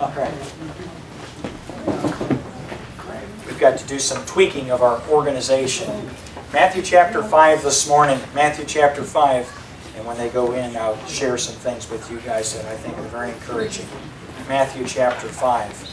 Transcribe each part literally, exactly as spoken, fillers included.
All right. We've got to do some tweaking of our organization. Matthew chapter five this morning. Matthew chapter five. And when they go in, I'll share some things with you guys that I think are very encouraging. Matthew chapter five.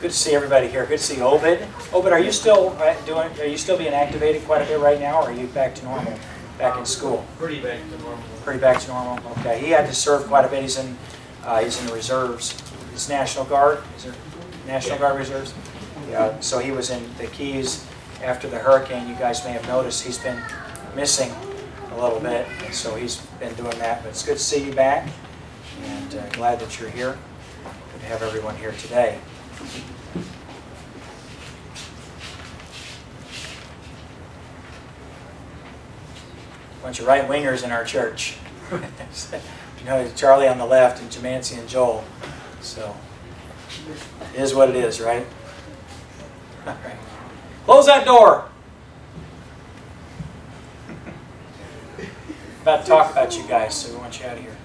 Good to see everybody here. Good to see Ovid. Ovid, are you still doing? Are you still being activated quite a bit right now, or are you back to normal, back in school? Pretty back to normal. Pretty back to normal. Okay. He had to serve quite a bit. He's in, uh, he's in the reserves. His National Guard. Is there National Guard reserves? Yeah. So he was in the Keys after the hurricane. You guys may have noticed he's been missing a little bit, and so he's been doing that. But it's good to see you back, and uh, glad that you're here. Good to have everyone here today. Bunch of right-wingers in our church. You know, Charlie on the left and Jemancy and Joel. So, it is what it is, right? All right. Close that door! I'm about to talk about you guys, so we want you out of here.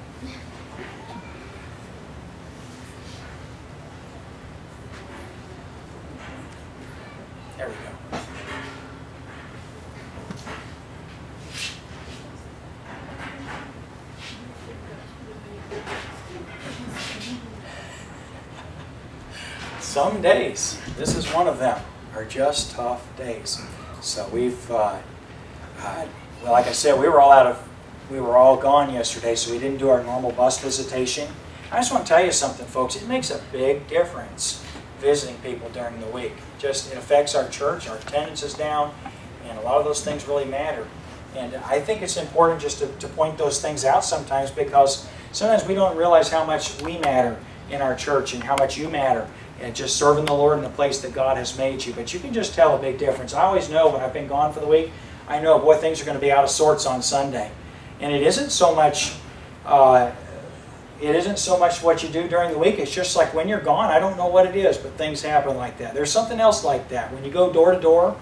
There we go. Some days, this is one of them, are just tough days. So we've, uh, uh, well, like I said, we were all out of, we were all gone yesterday, so we didn't do our normal bus visitation. I just want to tell you something, folks. It makes a big difference visiting people during the week. Just it affects our church, our attendance is down, and a lot of those things really matter. And I think it's important just to, to point those things out sometimes, because sometimes we don't realize how much we matter in our church and how much you matter. And just serving the Lord in the place that God has made you. But you can just tell a big difference. I always know when I've been gone for the week, I know, boy, things are going to be out of sorts on Sunday. And it isn't so much, uh, it isn't so much what you do during the week. It's just like when you're gone, I don't know what it is, but things happen like that. There's something else like that. When you go door to door,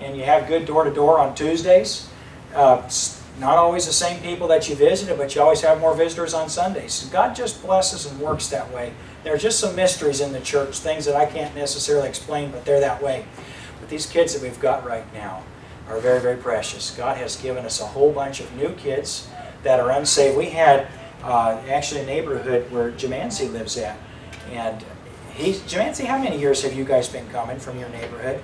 and you have good door to door on Tuesdays, uh, it's not always the same people that you visited, but you always have more visitors on Sundays. So God just blesses and works that way. There's just some mysteries in the church, things that I can't necessarily explain, but they're that way. But these kids that we've got right now are very, very precious. God has given us a whole bunch of new kids that are unsaved. We had uh, actually a neighborhood where Jemancy lives at. And he's, Jemancy, how many years have you guys been coming from your neighborhood?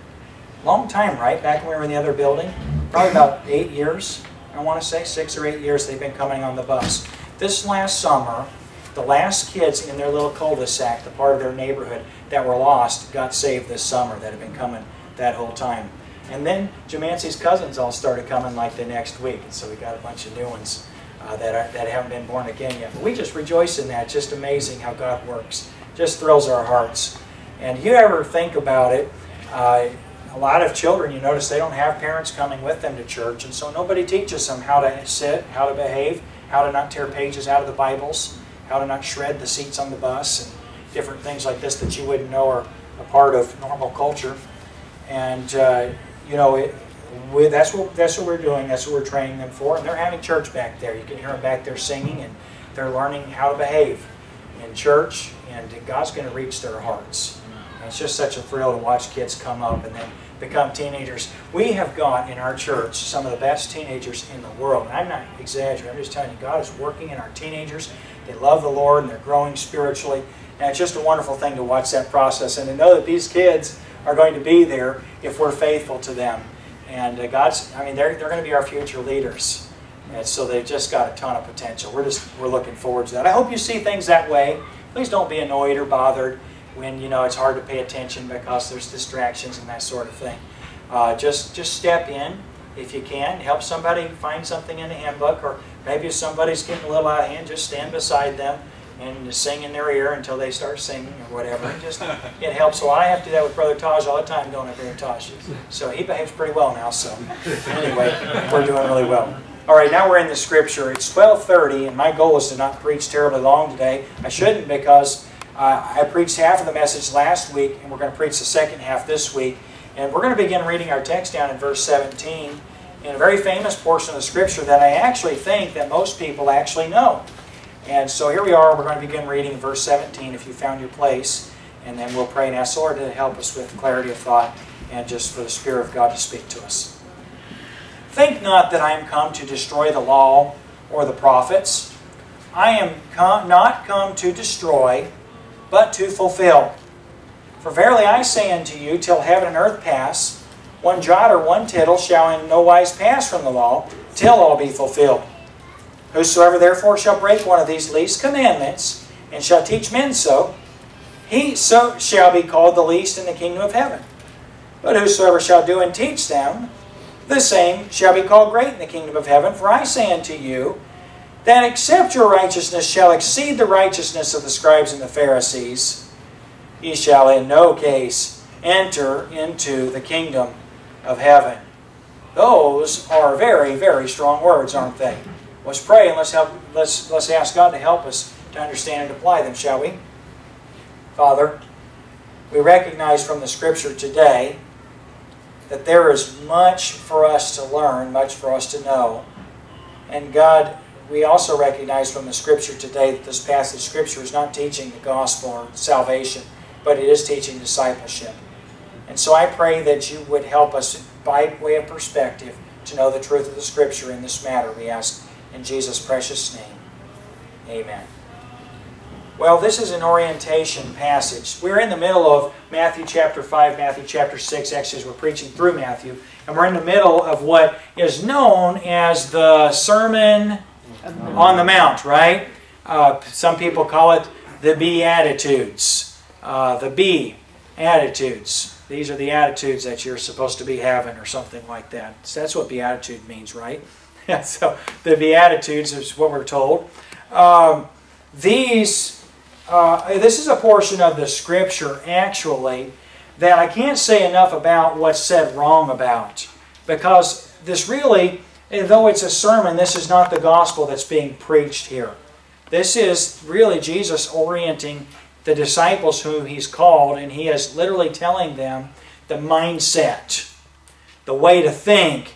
Long time, right? Back when we were in the other building? Probably about eight years, I want to say. Six or eight years they've been coming on the bus. This last summer, the last kids in their little cul-de-sac, the part of their neighborhood that were lost, got saved this summer that had been coming that whole time. And then Jemancy's cousins all started coming like the next week. And so we got a bunch of new ones uh, that, are, that haven't been born again yet. But we just rejoice in that. It's just amazing how God works. Just thrills our hearts. And you ever think about it, uh, a lot of children, you notice they don't have parents coming with them to church. And so nobody teaches them how to sit, how to behave, how to not tear pages out of the Bibles, how to not shred the seats on the bus, and different things like this that you wouldn't know are a part of normal culture. And, uh, you know, it, we, that's, what, that's what we're doing. That's what we're training them for. And they're having church back there. You can hear them back there singing, and they're learning how to behave in church, and God's going to reach their hearts. And it's just such a thrill to watch kids come up and then become teenagers. We have got in our church some of the best teenagers in the world. And I'm not exaggerating. I'm just telling you, God is working in our teenagers. They love the Lord, and they're growing spiritually. And it's just a wonderful thing to watch that process and to know that these kids are going to be there if we're faithful to them. And uh, God's, I mean, they're, they're going to be our future leaders. And so they've just got a ton of potential. We're just, we're looking forward to that. I hope you see things that way. Please don't be annoyed or bothered when, you know, it's hard to pay attention because there's distractions and that sort of thing. Uh, just, just step in if you can. Help somebody find something in the handbook, or maybe if somebody's getting a little out of hand, just stand beside them and sing in their ear until they start singing or whatever. It just it helps. Well, I have to do that with Brother Taj all the time, don't I, Brother Taj? So he behaves pretty well now. So anyway, we're doing really well. All right, now we're in the Scripture. It's twelve thirty, and my goal is to not preach terribly long today. I shouldn't, because uh, I preached half of the message last week, and we're going to preach the second half this week. And we're going to begin reading our text down in verse seventeen, in a very famous portion of Scripture that I actually think that most people actually know. And so here we are. We're going to begin reading verse seventeen if you found your place. And then we'll pray and ask the Lord to help us with clarity of thought and just for the Spirit of God to speak to us. Think not that I am come to destroy the law or the prophets. I am come, not come to destroy, but to fulfill. For verily I say unto you, till heaven and earth pass, one jot or one tittle shall in no wise pass from the law, till all be fulfilled. Whosoever therefore shall break one of these least commandments, and shall teach men so, he so shall be called the least in the kingdom of heaven. But whosoever shall do and teach them, the same shall be called great in the kingdom of heaven. For I say unto you, that except your righteousness shall exceed the righteousness of the scribes and the Pharisees, ye shall in no case enter into the kingdom of heaven. Those are very, very strong words, aren't they? Let's pray and let's, help, let's, let's ask God to help us to understand and apply them, shall we? Father, we recognize from the Scripture today that there is much for us to learn, much for us to know. And God, we also recognize from the Scripture today that this passage of Scripture is not teaching the gospel or salvation, but it is teaching discipleship. And so I pray that you would help us, by way of perspective, to know the truth of the Scripture in this matter, we ask in Jesus' precious name. Amen. Well, this is an orientation passage. We're in the middle of Matthew chapter five, Matthew chapter six, actually as we're preaching through Matthew, and we're in the middle of what is known as the Sermon on the Mount, right? Uh, some people call it the Beatitudes. Uh, the Beatitudes. These are the attitudes that you're supposed to be having or something like that. So that's what Beatitude means, right? So the Beatitudes is what we're told. Um, these... Uh, this is a portion of the Scripture, actually, that I can't say enough about what's said wrong about. Because this really, though it's a sermon, this is not the gospel that's being preached here. This is really Jesus orienting the disciples whom He's called, and He is literally telling them the mindset, the way to think,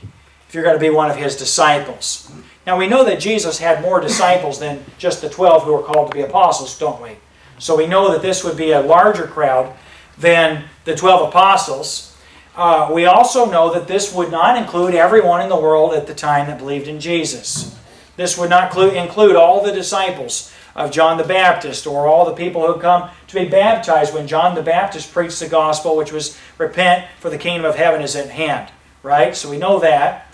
if you're going to be one of His disciples. Now we know that Jesus had more disciples than just the twelve who were called to be apostles, don't we? So we know that this would be a larger crowd than the twelve apostles. Uh, we also know that this would not include everyone in the world at the time that believed in Jesus. This would not include all the disciples of John the Baptist or all the people who come to be baptized when John the Baptist preached the gospel, which was, repent, for the kingdom of heaven is at hand. Right? So we know that.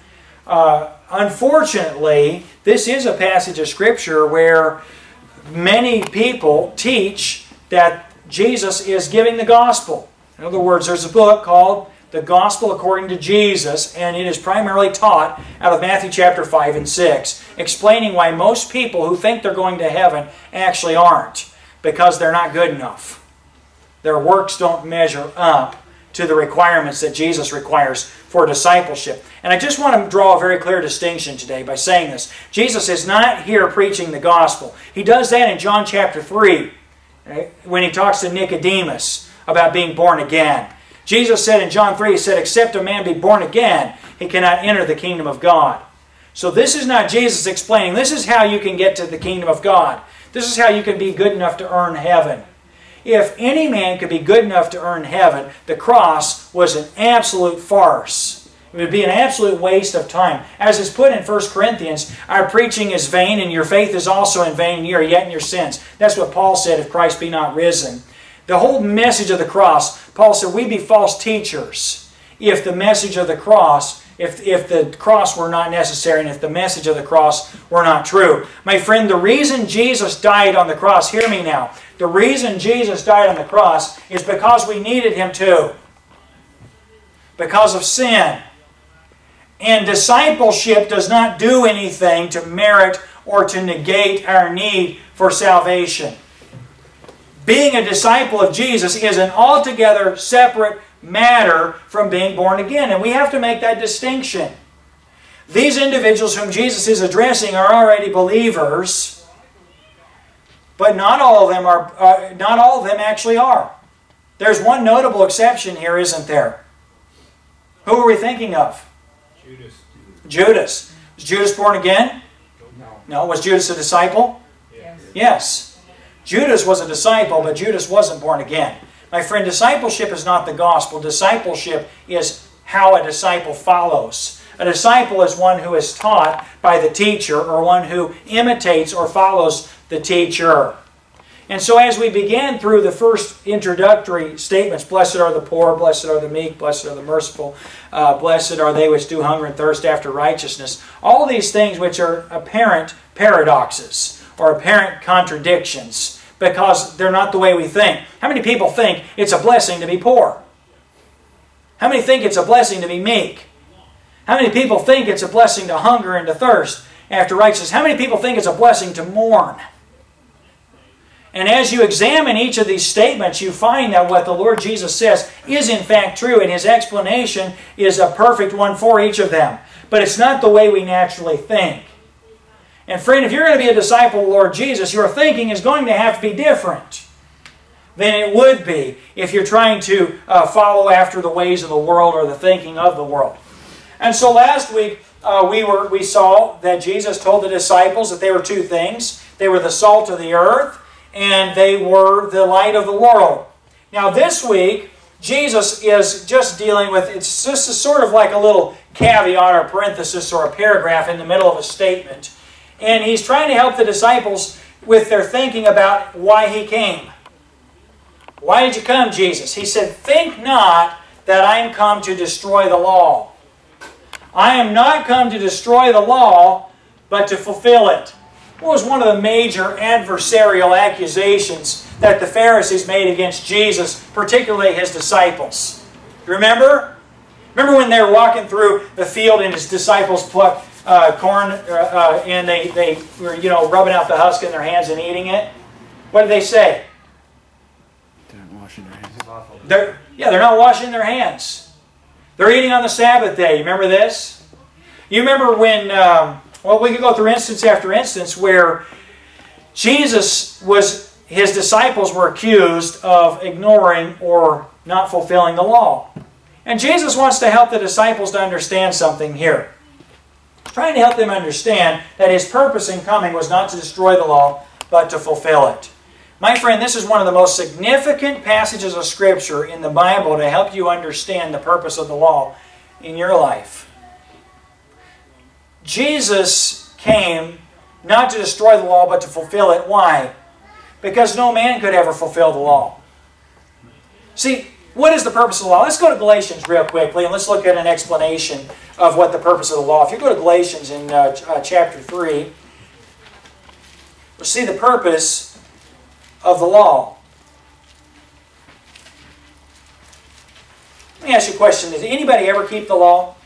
Uh, unfortunately, this is a passage of Scripture where many people teach that Jesus is giving the gospel. In other words, there's a book called The Gospel According to Jesus, and it is primarily taught out of Matthew chapter five and six, explaining why most people who think they're going to heaven actually aren't, because they're not good enough. Their works don't measure up to the requirements that Jesus requires for discipleship. And I just want to draw a very clear distinction today by saying this. Jesus is not here preaching the gospel. He does that in John chapter three, right, when He talks to Nicodemus about being born again. Jesus said in John three, He said, except a man be born again, he cannot enter the kingdom of God. So this is not Jesus explaining, this is how you can get to the kingdom of God. This is how you can be good enough to earn heaven. If any man could be good enough to earn heaven, the cross was an absolute farce. It would be an absolute waste of time. As is put in First Corinthians, our preaching is vain, and your faith is also in vain, and ye are yet in your sins. That's what Paul said, if Christ be not risen. The whole message of the cross, Paul said, we'd be false teachers if the message of the cross, if, if the cross were not necessary, and if the message of the cross were not true. My friend, the reason Jesus died on the cross, hear me now, the reason Jesus died on the cross is because we needed Him to. Because of sin. And discipleship does not do anything to merit or to negate our need for salvation. Being a disciple of Jesus is an altogether separate matter from being born again. And we have to make that distinction. These individuals whom Jesus is addressing are already believers. But not all of them are. Uh, not all of them actually are. There's one notable exception here, isn't there? Who are we thinking of? Judas. Judas. Was Judas born again? No. No. Was Judas a disciple? Yes. Yes. Judas was a disciple, but Judas wasn't born again. My friend, discipleship is not the gospel. Discipleship is how a disciple follows. A disciple is one who is taught by the teacher, or one who imitates or follows the teacher. And so as we began through the first introductory statements, blessed are the poor, blessed are the meek, blessed are the merciful, uh, blessed are they which do hunger and thirst after righteousness, all these things which are apparent paradoxes or apparent contradictions because they're not the way we think. How many people think it's a blessing to be poor? How many think it's a blessing to be meek? How many people think it's a blessing to hunger and to thirst after righteousness? How many people think it's a blessing to mourn? And as you examine each of these statements, you find that what the Lord Jesus says is in fact true, and His explanation is a perfect one for each of them. But it's not the way we naturally think. And friend, if you're going to be a disciple of the Lord Jesus, your thinking is going to have to be different than it would be if you're trying to uh, follow after the ways of the world or the thinking of the world. And so last week, uh, we, were, we saw that Jesus told the disciples that they were two things. They were the salt of the earth, and they were the light of the world. Now this week, Jesus is just dealing with, it's just sort of like a little caveat or parenthesis or a paragraph in the middle of a statement. And He's trying to help the disciples with their thinking about why He came. Why did you come, Jesus? He said, think not that I am come to destroy the law. I am not come to destroy the law, but to fulfill it. What was one of the major adversarial accusations that the Pharisees made against Jesus, particularly His disciples? Remember? Remember when they were walking through the field and His disciples plucked uh, corn uh, uh, and they, they were, you know, rubbing out the husk in their hands and eating it? What did they say? They're not washing their hands. They're, yeah, they're not washing their hands. They're eating on the Sabbath day. You remember this? You remember when... Um, Well, we could go through instance after instance where Jesus was, His disciples were accused of ignoring or not fulfilling the law. And Jesus wants to help the disciples to understand something here. He's trying to help them understand that His purpose in coming was not to destroy the law, but to fulfill it. My friend, this is one of the most significant passages of Scripture in the Bible to help you understand the purpose of the law in your life. Jesus came not to destroy the law, but to fulfill it. Why? Because no man could ever fulfill the law. See, what is the purpose of the law? Let's go to Galatians real quickly, and let's look at an explanation of what the purpose of the law is. If you go to Galatians in uh, uh, chapter three, we'll see the purpose of the law. Let me ask you a question. Did anybody ever keep the law?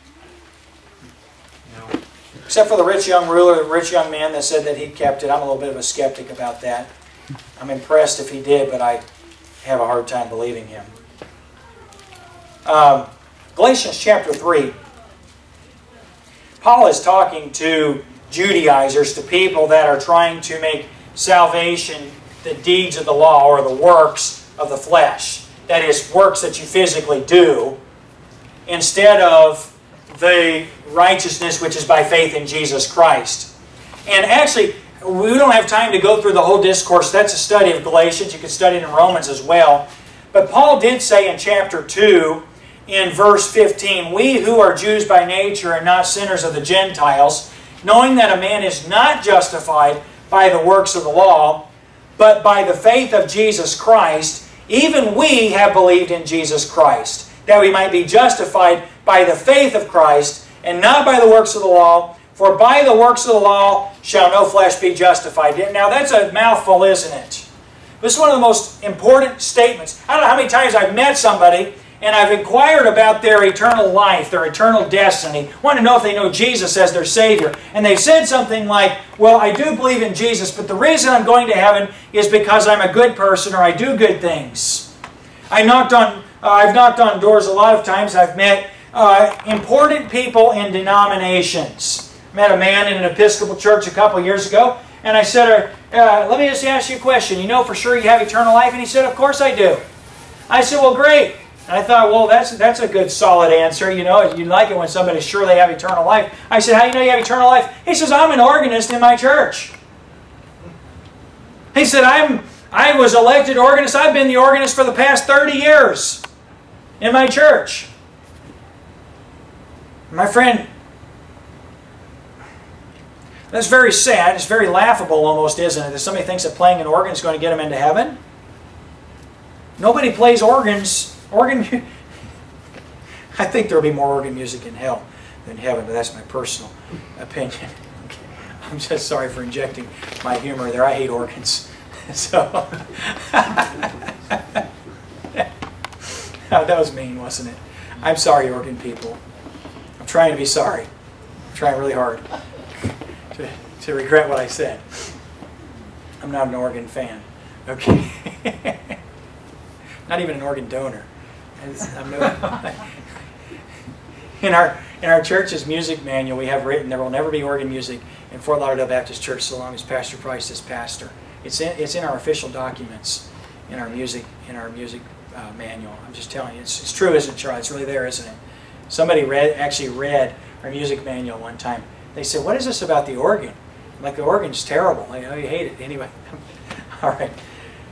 Except for the rich young ruler, the rich young man that said that he kept it. I'm a little bit of a skeptic about that. I'm impressed if he did, but I have a hard time believing him. Um, Galatians chapter three. Paul is talking to Judaizers, to people that are trying to make salvation the deeds of the law or the works of the flesh. That is, works that you physically do instead of the righteousness which is by faith in Jesus Christ. And actually, we don't have time to go through the whole discourse. That's a study of Galatians. You can study it in Romans as well. But Paul did say in chapter two, in verse fifteen, we who are Jews by nature and not sinners of the Gentiles, knowing that a man is not justified by the works of the law, but by the faith of Jesus Christ, even we have believed in Jesus Christ, that we might be justified by the faith of Christ, and not by the works of the law, for by the works of the law shall no flesh be justified. Now that's a mouthful, isn't it? This is one of the most important statements. I don't know how many times I've met somebody, and I've inquired about their eternal life, their eternal destiny. I want to know if they know Jesus as their Savior. And they said something like, well, I do believe in Jesus, but the reason I'm going to heaven is because I'm a good person, or I do good things. I knocked on, uh, I've knocked on doors a lot of times. I've met Uh, important people in denominations. I met a man in an Episcopal church a couple years ago, and I said, uh, let me just ask you a question. You know for sure you have eternal life? And he said, of course I do. I said, well, great. I thought, well, that's that's a good, solid answer. You know, you like it when somebody's sure they have eternal life. I said, how do you know you have eternal life? He says, I'm an organist in my church. He said, I'm, I was elected organist. I've been the organist for the past thirty years in my church. My friend, that's very sad. It's very laughable almost, isn't it? That somebody thinks that playing an organ is going to get them into heaven. Nobody plays organs. Organ. I think there will be more organ music in hell than heaven, but that's my personal opinion. Okay. I'm just sorry for injecting my humor there. I hate organs. So oh, that was mean, wasn't it? I'm sorry, organ people. I'm trying to be sorry. I'm trying really hard to, to regret what I said. I'm not an organ fan. Okay. Not even an organ donor. I'm no, in our in our church's music manual, we have written there will never be organ music in Fort Lauderdale Baptist Church so long as Pastor Price is pastor. It's in it's in our official documents, in our music in our music uh, manual. I'm just telling you, it's it's true, isn't it, Charlie? It's really there, isn't it? Somebody read actually read our music manual one time. They said, "What is this about the organ? I'm like the organ's terrible. I know you hate it anyway." All right.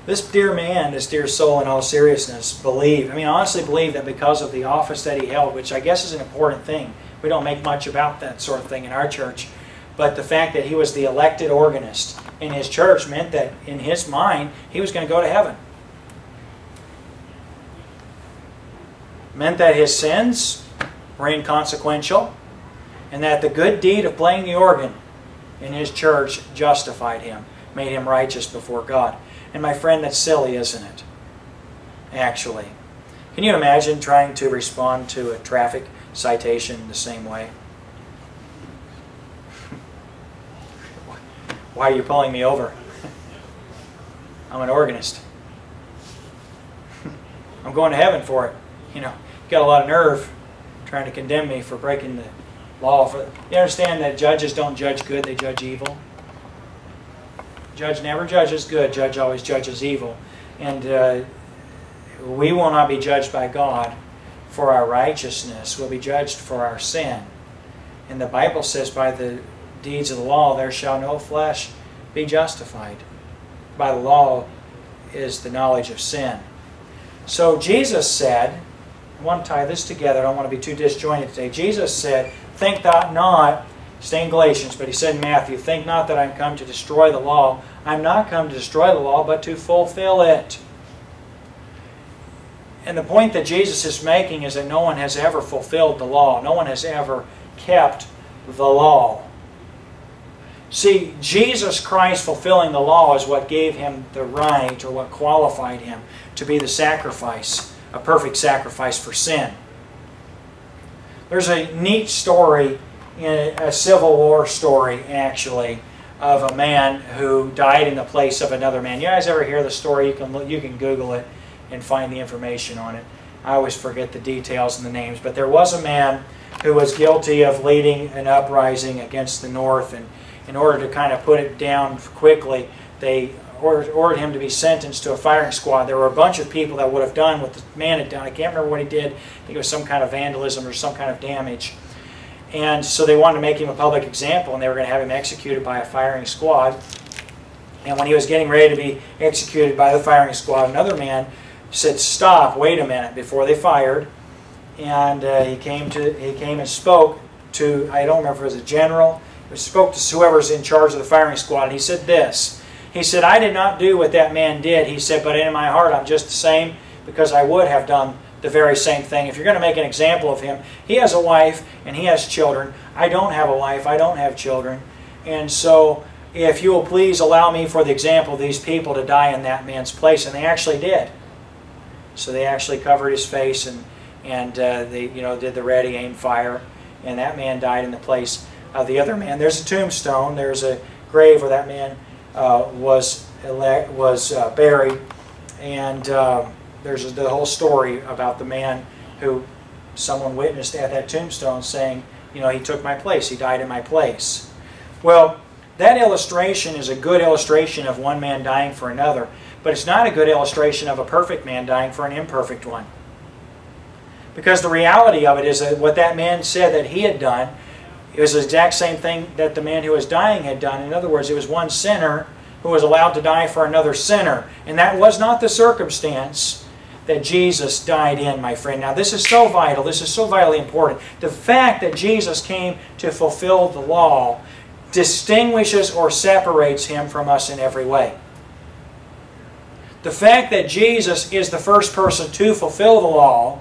This dear man, this dear soul in all seriousness, believed, I mean honestly believed that because of the office that he held, which I guess is an important thing. We don't make much about that sort of thing in our church. But the fact that he was the elected organist in his church meant that in his mind, he was going to go to heaven. It meant that his sins were inconsequential and that the good deed of playing the organ in his church justified him, made him righteous before God. And my friend, that's silly, isn't it? Actually. Can you imagine trying to respond to a traffic citation the same way? Why are you pulling me over? I'm an organist. I'm going to heaven for it. You know, you've got a lot of nerve trying to condemn me for breaking the law. For, you understand that judges don't judge good, they judge evil. Judge never judges good. Judge always judges evil. And uh, we will not be judged by God for our righteousness. We'll be judged for our sin. And the Bible says, by the deeds of the law, there shall no flesh be justified. By the law is the knowledge of sin. So Jesus said, I want to tie this together. I don't want to be too disjointed today. Jesus said, think thou not, stay in Galatians, but he said in Matthew, think not that I am come to destroy the law. I am not come to destroy the law, but to fulfill it. And the point that Jesus is making is that no one has ever fulfilled the law. No one has ever kept the law. See, Jesus Christ fulfilling the law is what gave him the right, or what qualified him to be the sacrifice, a perfect sacrifice for sin. There's a neat story, a Civil War story, actually, of a man who died in the place of another man. You guys ever hear the story? You can, look, you can Google it and find the information on it. I always forget the details and the names. But there was a man who was guilty of leading an uprising against the North. And in order to kind of put it down quickly, they ordered, ordered him to be sentenced to a firing squad. There were a bunch of people that would have done what the man had done. I can't remember what he did. I think it was some kind of vandalism or some kind of damage. And so they wanted to make him a public example, and they were going to have him executed by a firing squad. And when he was getting ready to be executed by the firing squad, another man said, stop, wait a minute, before they fired. And uh, he came to, he came and spoke to, I don't remember if it was a general, he spoke to whoever's in charge of the firing squad, and he said this. He said, I did not do what that man did. He said, but in my heart I'm just the same, because I would have done the very same thing. If you're going to make an example of him, he has a wife and he has children. I don't have a wife, I don't have children. And so if you will please allow me for the example of these people to die in that man's place. And they actually did. So they actually covered his face and, and uh, they you know, did the ready aim fire. And that man died in the place of the other man. There's a tombstone, there's a grave where that man uh, was, was uh, buried. And Uh, There's the whole story about the man who someone witnessed at that tombstone saying, you know, he took my place, he died in my place. Well, that illustration is a good illustration of one man dying for another, but it's not a good illustration of a perfect man dying for an imperfect one. Because the reality of it is that what that man said that he had done, it was the exact same thing that the man who was dying had done. In other words, it was one sinner who was allowed to die for another sinner. And that was not the circumstance that Jesus died in, my friend. Now, this is so vital. This is so vitally important. The fact that Jesus came to fulfill the law distinguishes or separates Him from us in every way. The fact that Jesus is the first person to fulfill the law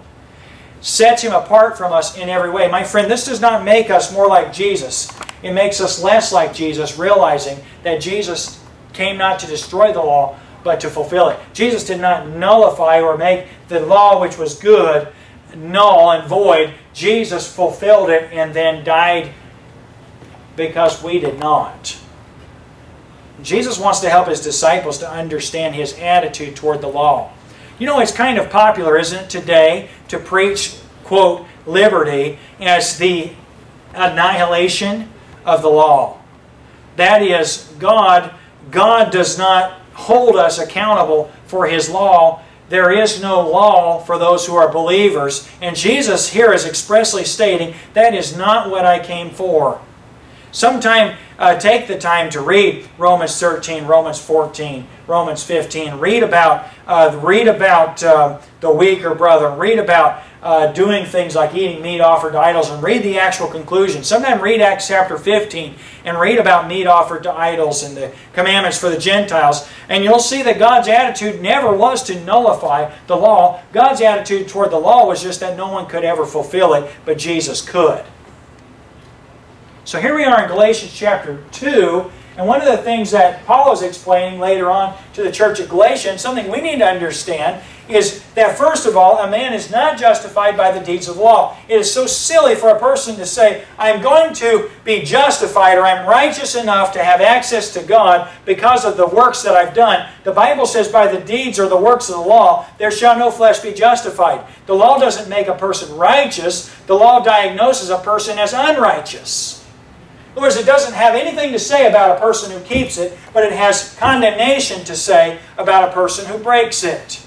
sets Him apart from us in every way. My friend, this does not make us more like Jesus. It makes us less like Jesus, realizing that Jesus came not to destroy the law, but to fulfill it. Jesus did not nullify or make the law, which was good, null and void. Jesus fulfilled it and then died because we did not. Jesus wants to help His disciples to understand His attitude toward the law. You know, it's kind of popular, isn't it, today to preach, quote, liberty as the annihilation of the law. That is, God, God does not hold us accountable for His law. There is no law for those who are believers. And Jesus here is expressly stating, that is not what I came for. Sometime uh, take the time to read Romans thirteen, Romans fourteen, Romans fifteen. Read about uh, read about uh, the weaker brother. Read about uh, doing things like eating meat offered to idols, and read the actual conclusion. Sometime read Acts chapter fifteen and read about meat offered to idols and the commandments for the Gentiles, and you'll see that God's attitude never was to nullify the law. God's attitude toward the law was just that no one could ever fulfill it, but Jesus could. So here we are in Galatians chapter two, and one of the things that Paul is explaining later on to the church at Galatians, something we need to understand, is that first of all, a man is not justified by the deeds of the law. It is so silly for a person to say, I'm going to be justified, or I'm righteous enough to have access to God because of the works that I've done. The Bible says by the deeds or the works of the law, there shall no flesh be justified. The law doesn't make a person righteous. The law diagnoses a person as unrighteous. In other words, it doesn't have anything to say about a person who keeps it, but it has condemnation to say about a person who breaks it.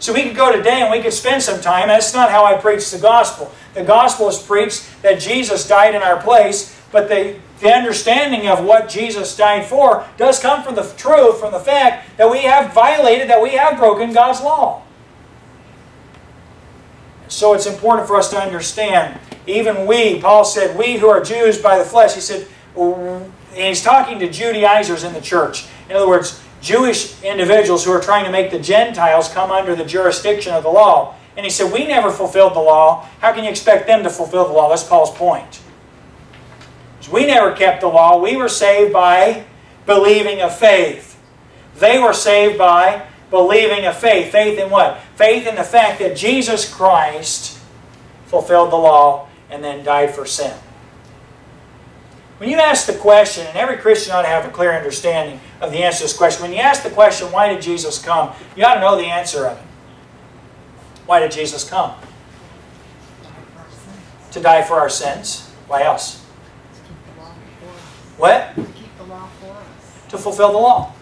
So we could go today and we could spend some time. That's not how I preach the gospel. The gospel is preached that Jesus died in our place, but the, the understanding of what Jesus died for does come from the truth, from the fact that we have violated, that we have broken God's law. So it's important for us to understand. Even we, Paul said, we who are Jews by the flesh, he said, and he's talking to Judaizers in the church. In other words, Jewish individuals who are trying to make the Gentiles come under the jurisdiction of the law. And he said, we never fulfilled the law. How can you expect them to fulfill the law? That's Paul's point. So we never kept the law. We were saved by believing of faith. They were saved by believing of faith. Faith in what? Faith in the fact that Jesus Christ fulfilled the law and then died for sin. When you ask the question, and every Christian ought to have a clear understanding of the answer to this question, when you ask the question, why did Jesus come? You ought to know the answer of it. Why did Jesus come? To die for our sins. Why else? To keep the law for us. What? To keep the law for us. To fulfill the law.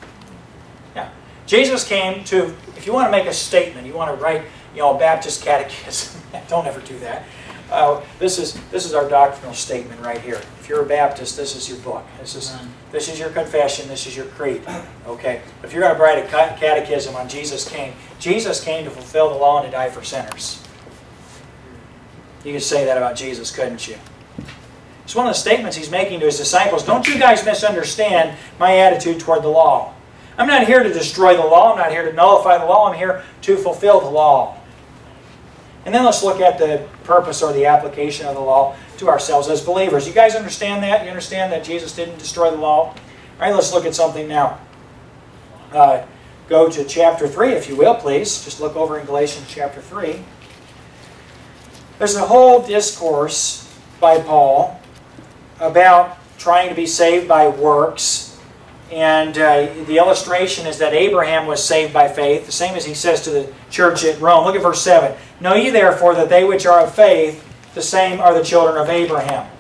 Yeah. Jesus came to, if you want to make a statement, you want to write, you know, a Baptist catechism. Don't ever do that. Uh, this is this is our doctrinal statement right here. If you're a Baptist, this is your book. This is this is your confession. This is your creed. Okay. If you're going to write a catechism on Jesus came, Jesus came to fulfill the law and to die for sinners. You could say that about Jesus, couldn't you? It's one of the statements he's making to his disciples. Don't you guys misunderstand my attitude toward the law. I'm not here to destroy the law. I'm not here to nullify the law. I'm here to fulfill the law. And then let's look at the purpose or the application of the law to ourselves as believers. You guys understand that? You understand that Jesus didn't destroy the law? All right, let's look at something now. Uh, go to chapter three, if you will, please. Just look over in Galatians chapter three. There's a whole discourse by Paul about trying to be saved by works. And uh, the illustration is that Abraham was saved by faith, the same as he says to the church at Rome. Look at verse seven. Know ye therefore that they which are of faith, the same are the children of Abraham.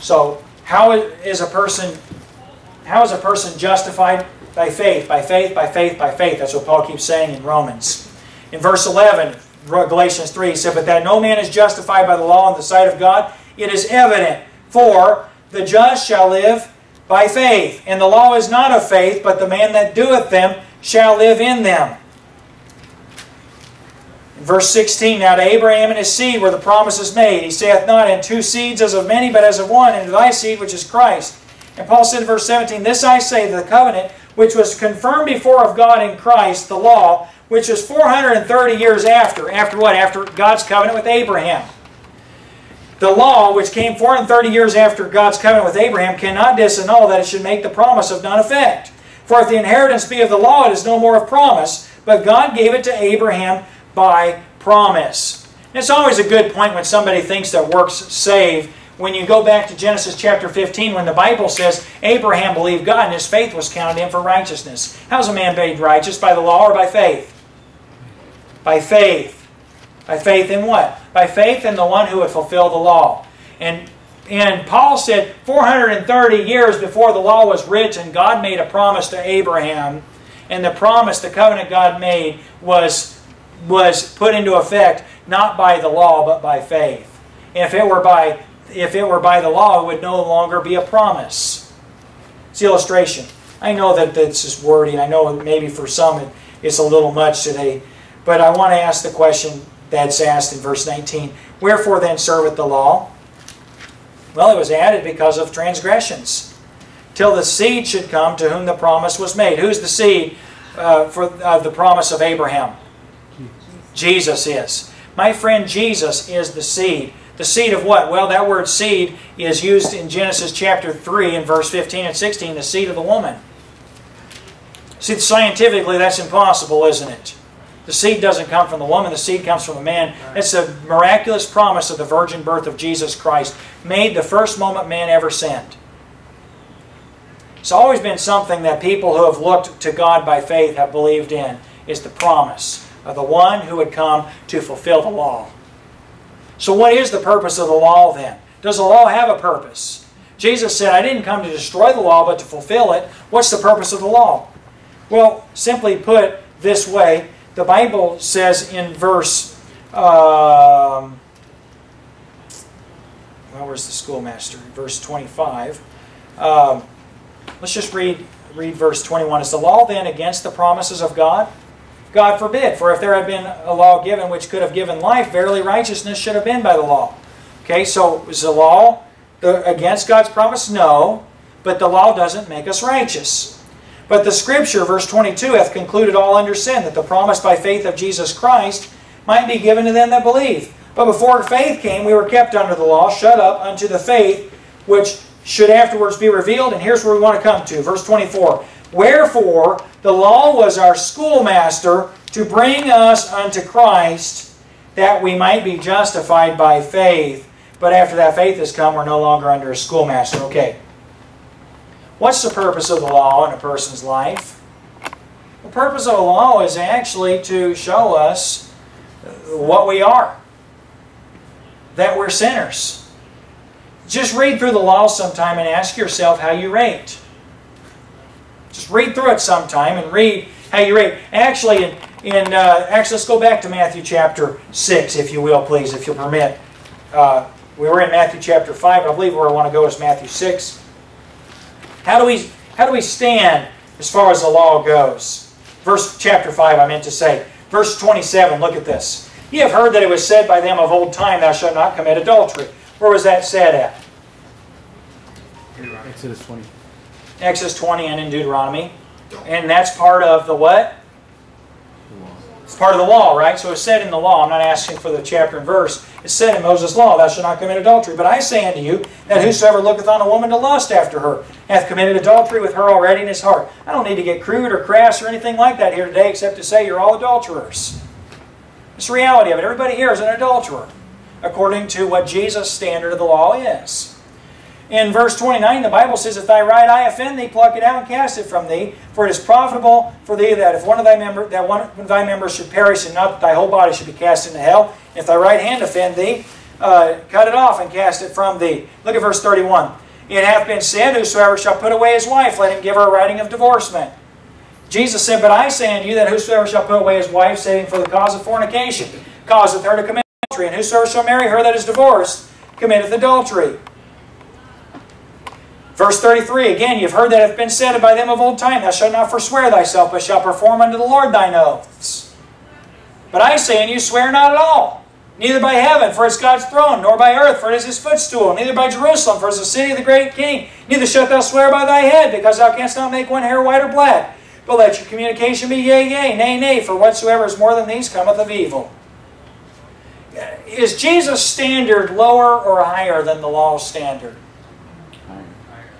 So how is a person, how is a person justified? By faith, by faith, by faith, by faith. That's what Paul keeps saying in Romans. In verse eleven, Galatians three, he said, "But that no man is justified by the law in the sight of God, it is evident, for the just shall live by faith. And the law is not of faith, but the man that doeth them shall live in them." Verse sixteen, "Now to Abraham and his seed were the promises made. He saith not, in two seeds as of many, but as of one, and to thy seed, which is Christ." And Paul said in verse seventeen, "This I say, that the covenant which was confirmed before of God in Christ, the law, which is four hundred thirty years after." After what? After God's covenant with Abraham. "The law, which came four hundred thirty years after God's covenant with Abraham, cannot disannul that it should make the promise of none effect. For if the inheritance be of the law, it is no more of promise, but God gave it to Abraham by promise." And it's always a good point when somebody thinks that works save. When you go back to Genesis chapter fifteen, when the Bible says, "Abraham believed God, and his faith was counted in for righteousness." How's a man made righteous? By the law or by faith? By faith. By faith in what? By faith in the one who would fulfill the law. And, and Paul said, four hundred thirty years before the law was written, God made a promise to Abraham. And the promise, the covenant God made, was, was put into effect, not by the law, but by faith. And if it were by If it were by the law, it would no longer be a promise. It's the illustration. I know that this is wordy. I know maybe for some it's a little much today. But I want to ask the question that's asked in verse nineteen. "Wherefore then serveth the law?" Well, it was added because of transgressions. "Till the seed should come to whom the promise was made." Who's the seed uh, for uh, the promise of Abraham? Jesus. Jesus is. My friend, Jesus is the seed. The seed of what? Well, that word seed is used in Genesis chapter three and verse fifteen and sixteen, the seed of the woman. See, scientifically, that's impossible, isn't it? The seed doesn't come from the woman, the seed comes from a man. It's a miraculous promise of the virgin birth of Jesus Christ, made the first moment man ever sinned. It's always been something that people who have looked to God by faith have believed in, is the promise of the one who would come to fulfill the law. So what is the purpose of the law then? Does the law have a purpose? Jesus said, "I didn't come to destroy the law, but to fulfill it." What's the purpose of the law? Well, simply put this way, the Bible says in verse... Um, well, where's the schoolmaster? Verse twenty-five. Um, let's just read, read verse twenty-one. "Is the law then against the promises of God? God forbid, for if there had been a law given which could have given life, verily righteousness should have been by the law." Okay, so is the law against God's promise? No, but the law doesn't make us righteous. "But the Scripture," verse twenty-two, "hath concluded all under sin, that the promise by faith of Jesus Christ might be given to them that believe. But before faith came, we were kept under the law, shut up unto the faith which should afterwards be revealed." And here's where we want to come to, verse twenty-four. "Wherefore the law was our schoolmaster to bring us unto Christ, that we might be justified by faith. But after that faith has come, we're no longer under a schoolmaster." Okay. What's the purpose of the law in a person's life? The purpose of the law is actually to show us what we are. That we're sinners. Just read through the law sometime and ask yourself how you rate. Just read through it sometime and read how you rate. Actually, in, in uh, actually, let's go back to Matthew chapter six, if you will, please, if you'll permit. Uh, we were in Matthew chapter five, and I believe where I want to go is Matthew six. How do we how do we stand as far as the law goes? Verse chapter five, I meant to say. Verse twenty-seven, look at this. "Ye have heard that it was said by them of old time, Thou shalt not commit adultery." Where was that said at? Exodus twenty. Exodus twenty and in Deuteronomy. And that's part of the what? The law. It's part of the law, right? So it's said in the law. I'm not asking for the chapter and verse. It's said in Moses' law, "Thou shalt not commit adultery. But I say unto you, that whosoever looketh on a woman to lust after her hath committed adultery with her already in his heart." I don't need to get crude or crass or anything like that here today except to say you're all adulterers. It's the reality of it. Everybody here is an adulterer according to what Jesus' standard of the law is. In verse twenty-nine, the Bible says, "If thy right eye offend thee, pluck it out and cast it from thee. For it is profitable for thee that if one of thy member, that one of thy members should perish, and not that thy whole body should be cast into hell. And if thy right hand offend thee, uh, cut it off and cast it from thee." Look at verse thirty-one. "It hath been said, Whosoever shall put away his wife, let him give her a writing of divorcement." Jesus said, "But I say unto you that whosoever shall put away his wife, saving for the cause of fornication." causeth her to commit adultery. And whosoever shall marry her that is divorced committeth adultery. Verse thirty-three, again, you've heard that hath been said by them of old time, Thou shalt not forswear thyself, but shalt perform unto the Lord thine oaths. But I say unto you, swear not at all, neither by heaven, for it is God's throne, nor by earth, for it is His footstool, neither by Jerusalem, for it is the city of the great King. Neither shalt thou swear by thy head, because thou canst not make one hair white or black. But let your communication be yea, yea, nay, nay, for whatsoever is more than these cometh of evil. Is Jesus' standard lower or higher than the law's standard?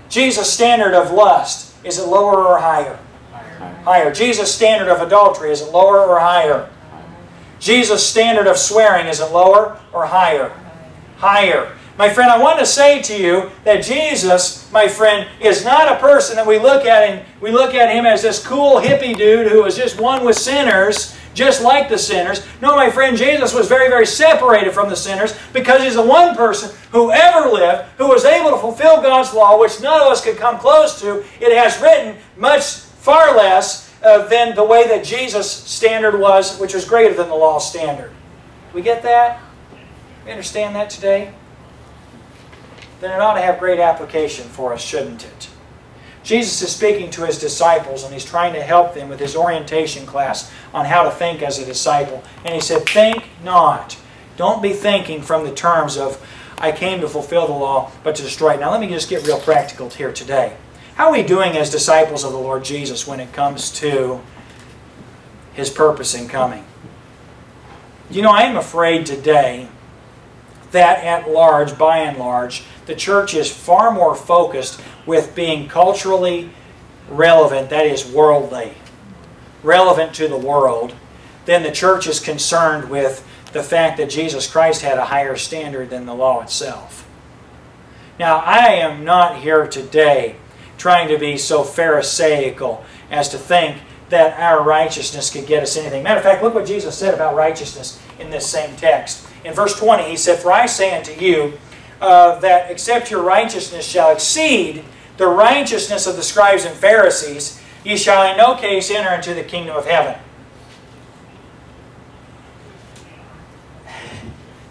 Jesus' standard of lust, is it lower or higher? Higher. Higher. Jesus' standard of adultery, is it lower or higher? Jesus' standard of swearing, is it lower or higher? Higher. My friend, I want to say to you that Jesus, my friend, is not a person that we look at and we look at Him as this cool hippie dude who is just one with sinners, just like the sinners. No, my friend, Jesus was very, very separated from the sinners because He's the one person who ever lived, who was able to fulfill God's law, which none of us could come close to. It has written much far less uh, than the way that Jesus' standard was, which was greater than the law's standard. We get that? We understand that today? Then it ought to have great application for us, shouldn't it? Jesus is speaking to His disciples, and He's trying to help them with His orientation class on how to think as a disciple. And He said, think not. Don't be thinking from the terms of, I came to fulfill the law, but to destroy it. Now let me just get real practical here today. How are we doing as disciples of the Lord Jesus when it comes to His purpose in coming? You know, I am afraid today that at large, by and large, the church is far more focused with being culturally relevant, that is worldly, relevant to the world, than the church is concerned with the fact that Jesus Christ had a higher standard than the law itself. Now, I am not here today trying to be so pharisaical as to think that our righteousness could get us anything. Matter of fact, look what Jesus said about righteousness in this same text. In verse twenty, He said, For I say unto you, Uh, that except your righteousness shall exceed the righteousness of the scribes and Pharisees, ye shall in no case enter into the kingdom of heaven.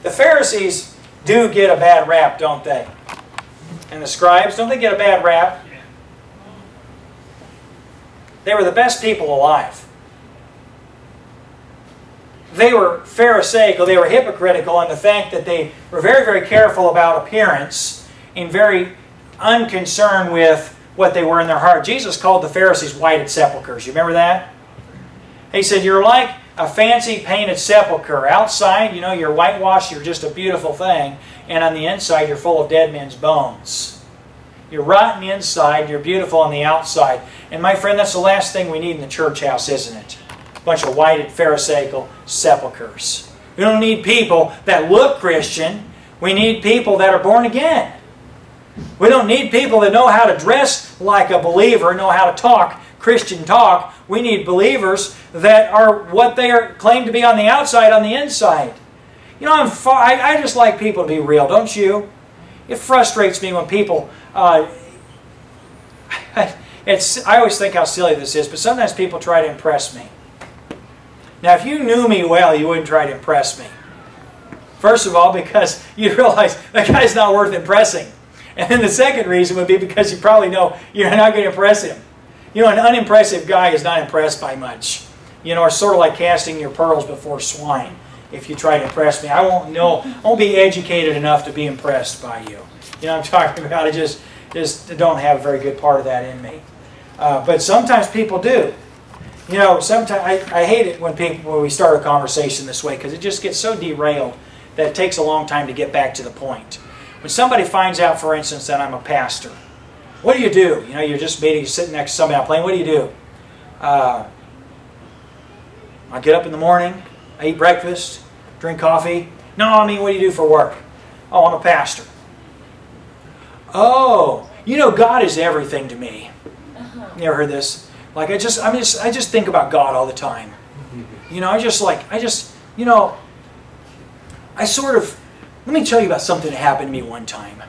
The Pharisees do get a bad rap, don't they? And the scribes, don't they get a bad rap? They were the best people alive. They were pharisaical, they were hypocritical in the fact that they were very, very careful about appearance and very unconcerned with what they were in their heart. Jesus called the Pharisees whited sepulchres. You remember that? He said, you're like a fancy painted sepulchre. Outside, you know, you're whitewashed, you're just a beautiful thing. And on the inside, you're full of dead men's bones. You're rotten inside, you're beautiful on the outside. And my friend, that's the last thing we need in the church house, isn't it? Bunch of whited pharisaical sepulchres. We don't need people that look Christian. We need people that are born again. We don't need people that know how to dress like a believer, know how to talk Christian talk. We need believers that are what they are claim to be on the outside, on the inside. You know, I'm far, I, I just like people to be real, don't you? It frustrates me when people... Uh, it's, I always think how silly this is, but sometimes people try to impress me. Now, if you knew me well, you wouldn't try to impress me. First of all, because you'd realize that guy's not worth impressing. And then the second reason would be because you probably know you're not going to impress him. You know, an unimpressive guy is not impressed by much. You know, it's sort of like casting your pearls before swine. If you try to impress me, I won't know, I won't be educated enough to be impressed by you. You know what I'm talking about? I just, just don't have a very good part of that in me. Uh, but sometimes people do. You know, sometimes I, I hate it when people when we start a conversation this way because it just gets so derailed that it takes a long time to get back to the point. When somebody finds out, for instance, that I'm a pastor, what do you do? You know, you're just meeting, you're sitting next to somebody I'm playing. What do you do? Uh, I get up in the morning, I eat breakfast, drink coffee. No, I mean, what do you do for work? Oh, I'm a pastor. Oh, you know, God is everything to me. You ever heard this? Like I just, I just, I just think about God all the time. You know, I just like, I just, you know, I sort of, let me tell you about something that happened to me one time.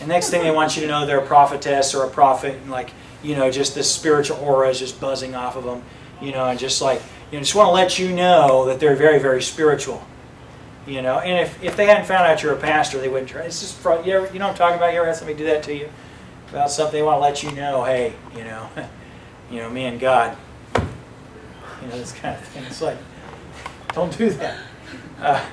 And next thing they want you to know, they're a prophetess or a prophet, and like, you know, just this spiritual aura is just buzzing off of them. You know, and just like, you know, just want to let you know that they're very, very spiritual. You know, and if, if they hadn't found out you're a pastor, they wouldn't try. It's just, you, ever, you know what I'm talking about? You ever had somebody do that to you? About something, they want to let you know, hey, you know, you know, me and God. You know, this kind of thing. It's like, don't do that. Uh,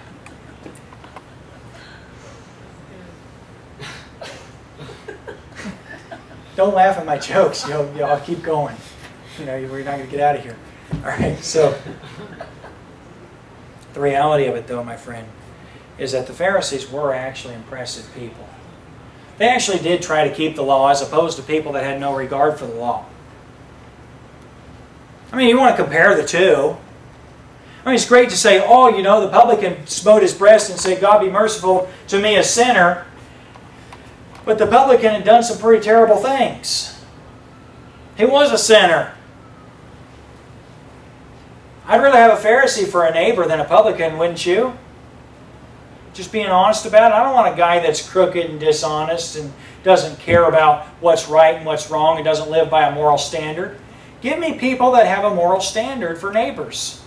don't laugh at my jokes. Yo, yo, I'll keep going. You know, we're not going to get out of here. All right, so... The reality of it, though, my friend, is that the Pharisees were actually impressive people. They actually did try to keep the law as opposed to people that had no regard for the law. I mean, you want to compare the two. I mean, it's great to say, oh, you know, the publican smote his breast and said, God be merciful to me, a sinner. But the publican had done some pretty terrible things. He was a sinner. I'd rather have a Pharisee for a neighbor than a publican, wouldn't you? Just being honest about it. I don't want a guy that's crooked and dishonest and doesn't care about what's right and what's wrong and doesn't live by a moral standard. Give me people that have a moral standard for neighbors.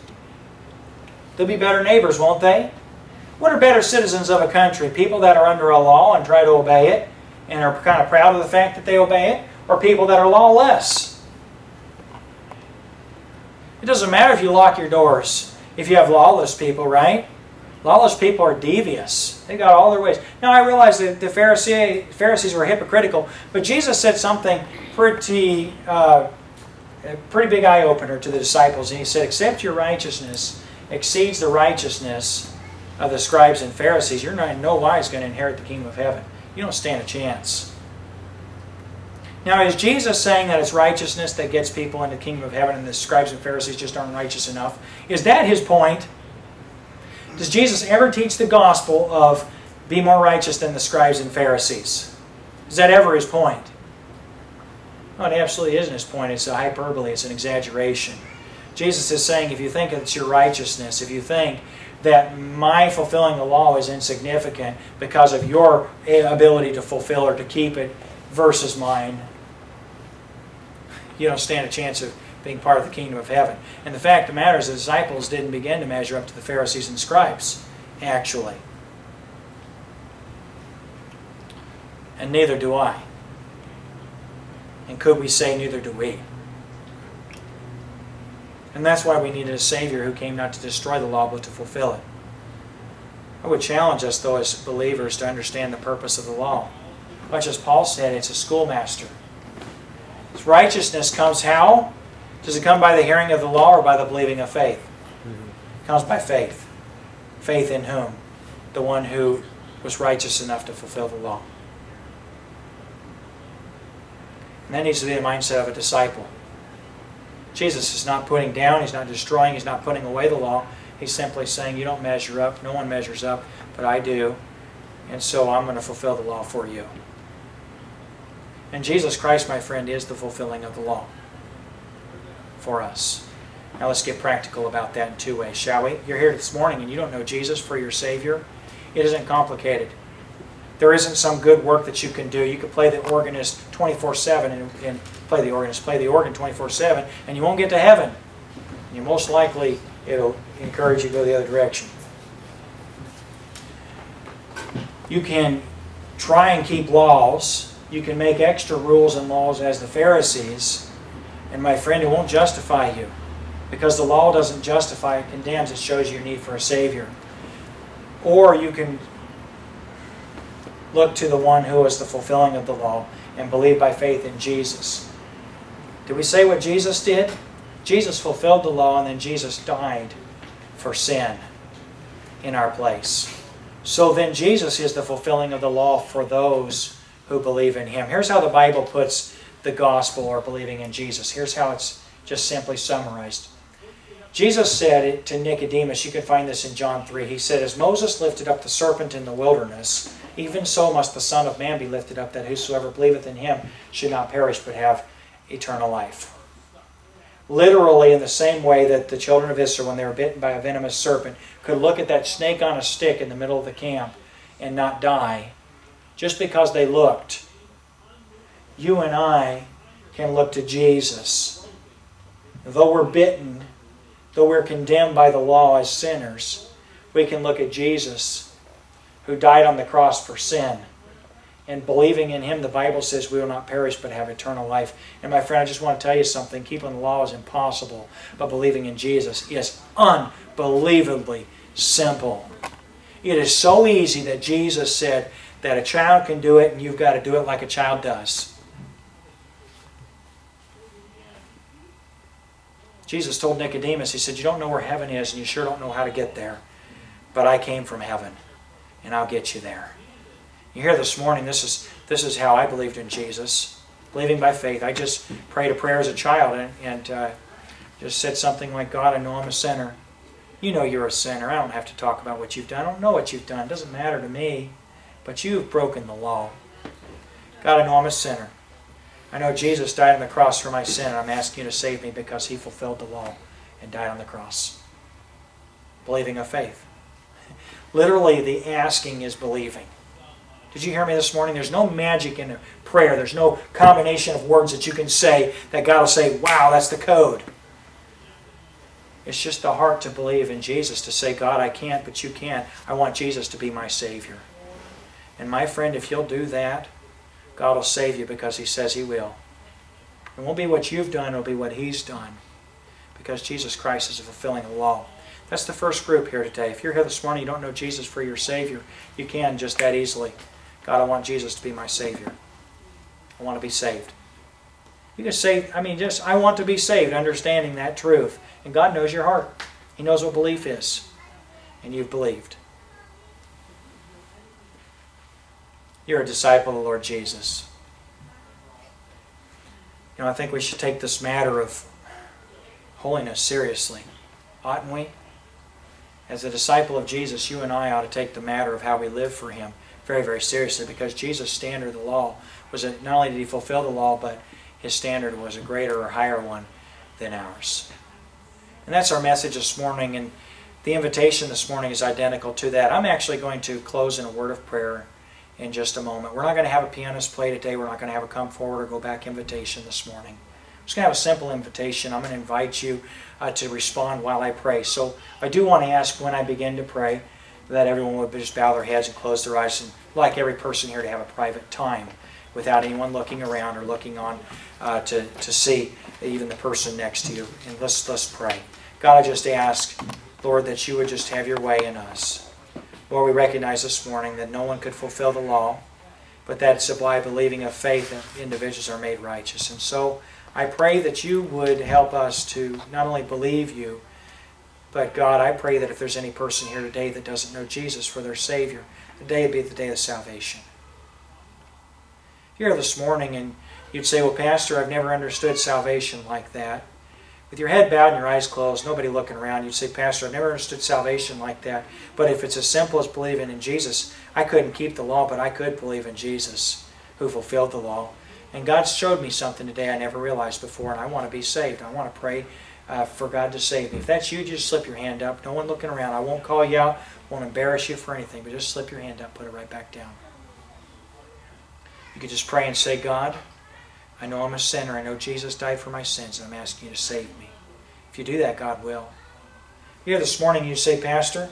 They'll be better neighbors, won't they? What are better citizens of a country? People that are under a law and try to obey it and are kind of proud of the fact that they obey it, or people that are lawless? It doesn't matter if you lock your doors if you have lawless people, right? Lawless people are devious. They've got all their ways. Now, I realize that the Pharisee, Pharisees were hypocritical, but Jesus said something pretty, uh, a pretty big eye-opener to the disciples. And He said, except your righteousness exceeds the righteousness of the scribes and Pharisees, you're not in no wise going to inherit the kingdom of heaven. You don't stand a chance. Now, is Jesus saying that it's righteousness that gets people into the kingdom of heaven and the scribes and Pharisees just aren't righteous enough? Is that His point? Does Jesus ever teach the gospel of be more righteous than the scribes and Pharisees? Is that ever His point? No, it absolutely isn't His point. It's a hyperbole. It's an exaggeration. Jesus is saying if you think it's your righteousness, if you think that my fulfilling the law is insignificant because of your ability to fulfill or to keep it versus mine, you don't stand a chance of being part of the kingdom of heaven. And the fact of the matter is the disciples didn't begin to measure up to the Pharisees and scribes, actually. And neither do I. And could we say neither do we? And that's why we needed a Savior who came not to destroy the law but to fulfill it. I would challenge us, though, as believers to understand the purpose of the law. Much as Paul said, it's a schoolmaster. His righteousness comes how? Does it come by the hearing of the law or by the believing of faith? Mm-hmm. It comes by faith. Faith in whom? The one who was righteous enough to fulfill the law. And that needs to be the mindset of a disciple. Jesus is not putting down, He's not destroying, He's not putting away the law. He's simply saying, you don't measure up, no one measures up, but I do. And so I'm going to fulfill the law for you. And Jesus Christ, my friend, is the fulfilling of the law for us. Now let's get practical about that in two ways, shall we? You're here this morning and you don't know Jesus for your Savior. It isn't complicated. There isn't some good work that you can do. You can play the organist twenty-four seven and, and play the organist, play the organ twenty-four seven, and you won't get to heaven. You most likely, it'll encourage you to go the other direction. You can try and keep laws. You can make extra rules and laws as the Pharisees, and my friend, it won't justify you, because the law doesn't justify, it condemns, it shows you your need for a Savior. Or you can look to the one who is the fulfilling of the law and believe by faith in Jesus. Did we say what Jesus did? Jesus fulfilled the law, and then Jesus died for sin in our place. So then Jesus is the fulfilling of the law for those who believe in Him. Here's how the Bible puts the gospel or believing in Jesus. Here's how it's just simply summarized. Jesus said it to Nicodemus. You can find this in John three. He said, as Moses lifted up the serpent in the wilderness, even so must the Son of Man be lifted up, that whosoever believeth in Him should not perish but have eternal life. Literally in the same way that the children of Israel, when they were bitten by a venomous serpent, could look at that snake on a stick in the middle of the camp and not die, just because they looked. You and I can look to Jesus. Though we're bitten, though we're condemned by the law as sinners, we can look at Jesus, who died on the cross for sin. And believing in Him, the Bible says we will not perish but have eternal life. And my friend, I just want to tell you something. Keeping the law is impossible, but believing in Jesus is unbelievably simple. It is so easy that Jesus said that a child can do it and you've got to do it like a child does. Jesus told Nicodemus, He said, you don't know where heaven is and you sure don't know how to get there. But I came from heaven and I'll get you there. You're here this morning, this is, this is how I believed in Jesus, believing by faith. I just prayed a prayer as a child and, and uh, just said something like, God, I know I'm a sinner. You know you're a sinner. I don't have to talk about what you've done. I don't know what you've done. It doesn't matter to me. But you've broken the law. God, I know I'm a sinner. I know Jesus died on the cross for my sin, and I'm asking you to save me because He fulfilled the law and died on the cross. Believing of faith. Literally, the asking is believing. Did you hear me this morning? There's no magic in prayer. There's no combination of words that you can say that God will say, wow, that's the code. It's just the heart to believe in Jesus, to say, God, I can't, but you can. I want Jesus to be my Savior. And my friend, if you'll do that, God will save you because He says He will. It won't be what you've done, it'll be what He's done. Because Jesus Christ is fulfilling the law. That's the first group here today. If you're here this morning, you don't know Jesus for your Savior, you can just that easily. God, I want Jesus to be my Savior. I want to be saved. You can say, I mean, just, I want to be saved, understanding that truth. And God knows your heart. He knows what belief is. And you've believed. You're a disciple of the Lord Jesus. You know, I think we should take this matter of holiness seriously, oughtn't we? As a disciple of Jesus, you and I ought to take the matter of how we live for Him very, very seriously, because Jesus' standard of the law was that not only did He fulfill the law, but His standard was a greater or higher one than ours. And that's our message this morning, and the invitation this morning is identical to that. I'm actually going to close in a word of prayer in just a moment. We're not going to have a pianist play today. We're not going to have a come forward or go back invitation this morning. I'm just going to have a simple invitation. I'm going to invite you uh, to respond while I pray. So I do want to ask, when I begin to pray, that everyone would just bow their heads and close their eyes, and like every person here, to have a private time without anyone looking around or looking on uh, to, to see even the person next to you. And let's, let's pray. God, I just ask, Lord, that you would just have your way in us. Lord, we recognize this morning that no one could fulfill the law, but that it's by believing of faith that individuals are made righteous. And so I pray that you would help us to not only believe you, but God, I pray that if there's any person here today that doesn't know Jesus for their Savior, today would be the day of salvation. Here this morning, and you'd say, well, Pastor, I've never understood salvation like that. With your head bowed and your eyes closed, nobody looking around, you'd say, Pastor, I've never understood salvation like that. But if it's as simple as believing in Jesus, I couldn't keep the law, but I could believe in Jesus who fulfilled the law. And God showed me something today I never realized before, and I want to be saved. I want to pray uh, for God to save me. If that's you, just slip your hand up. No one looking around. I won't call you out, won't embarrass you for anything, but just slip your hand up, put it right back down. You could just pray and say, God, I know I'm a sinner. I know Jesus died for my sins, and I'm asking you to save me. If you do that, God will. Here this morning, you say, Pastor,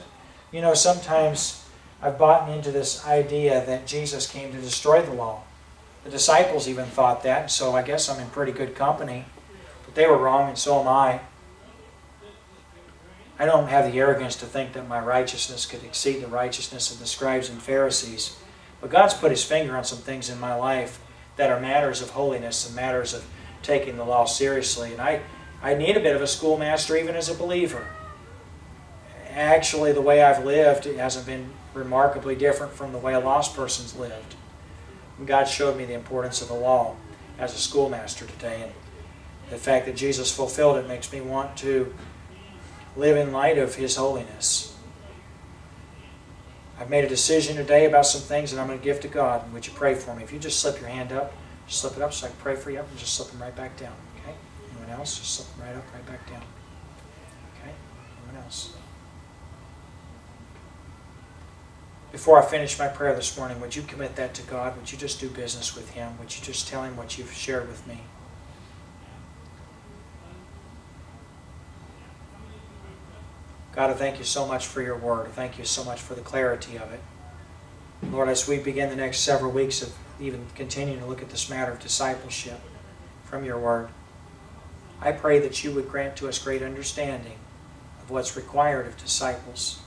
you know, sometimes I've bought into this idea that Jesus came to destroy the law. The disciples even thought that, so I guess I'm in pretty good company. But they were wrong, and so am I. I don't have the arrogance to think that my righteousness could exceed the righteousness of the scribes and Pharisees. But God's put His finger on some things in my life that are matters of holiness and matters of taking the law seriously. And I, I need a bit of a schoolmaster even as a believer. Actually, the way I've lived, it hasn't been remarkably different from the way a lost person's lived. And God showed me the importance of the law as a schoolmaster today. And the fact that Jesus fulfilled it makes me want to live in light of His holiness. I've made a decision today about some things that I'm going to give to God. And would you pray for me? If you just slip your hand up, just slip it up so I can pray for you, and just slip them right back down. Okay? Anyone else? Just slip them right up, right back down. Okay? Anyone else? Before I finish my prayer this morning, would you commit that to God? Would you just do business with Him? Would you just tell Him what you've shared with me? God, I thank you so much for your word. I thank you so much for the clarity of it. Lord, as we begin the next several weeks of even continuing to look at this matter of discipleship from your word, I pray that you would grant to us great understanding of what's required of disciples.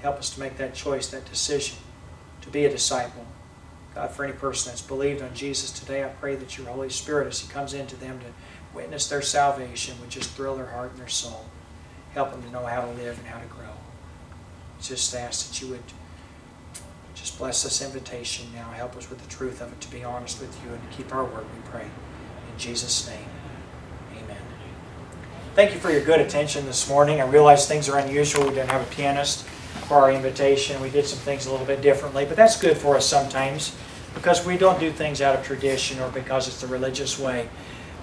Help us to make that choice, that decision, to be a disciple. God, for any person that's believed on Jesus today, I pray that your Holy Spirit, as he comes into them to witness their salvation, would just thrill their heart and their soul. Help them to know how to live and how to grow. Just ask that you would just bless this invitation now. Help us with the truth of it, to be honest with you, and to keep our word, we pray. In Jesus' name, amen. Thank you for your good attention this morning. I realize things are unusual. We didn't have a pianist for our invitation. We did some things a little bit differently, but that's good for us sometimes, because we don't do things out of tradition or because it's the religious way.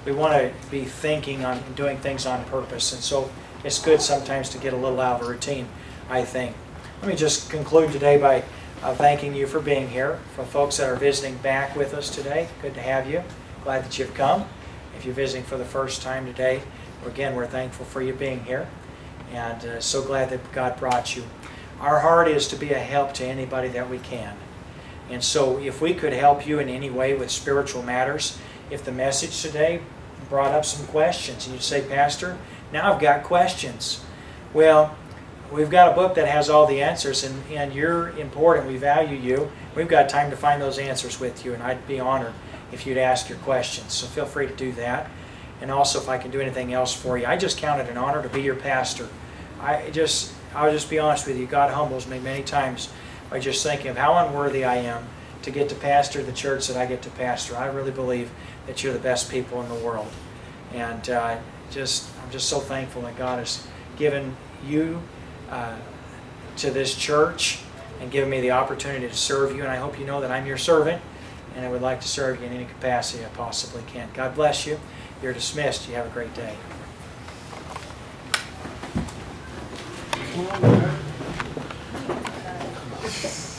We want to be thinking on doing things on purpose, and so it's good sometimes to get a little out of routine, I think. Let me just conclude today by uh, thanking you for being here. For folks that are visiting back with us today, good to have you. Glad that you've come. If you're visiting for the first time today, again, we're thankful for you being here, and uh, so glad that God brought you. Our heart is to be a help to anybody that we can. And so if we could help you in any way with spiritual matters, if the message today brought up some questions, and you say, Pastor, now I've got questions. Well, we've got a book that has all the answers, and, and you're important. We value you. We've got time to find those answers with you, and I'd be honored if you'd ask your questions. So feel free to do that. And also, if I can do anything else for you, I just count it an honor to be your pastor. I just, I'll just be honest with you, God humbles me many times by just thinking of how unworthy I am to get to pastor the church that I get to pastor. I really believe that you're the best people in the world. And uh, just, I'm just so thankful that God has given you uh, to this church and given me the opportunity to serve you. And I hope you know that I'm your servant, and I would like to serve you in any capacity I possibly can. God bless you. You're dismissed. You have a great day. Come on.